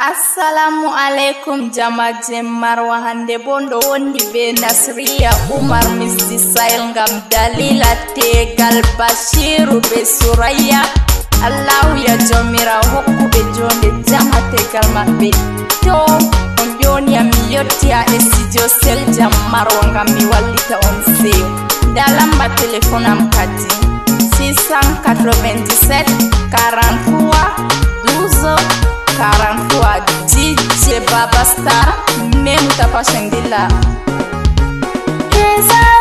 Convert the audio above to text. Assalamualaikum jama jemmarwa hande bondo wondi be Nasria Oumar misdi sayl ngam dalila tegal Bashiru be Suraya Allahu ya jomira hokku be jonde jama tegal mabbe to on joni am yotti a studio sel jammarwa ngam mi wallita on sew dalamba telefon am kati 697 43 12 43 DJ Baba Star, même ta passion de là.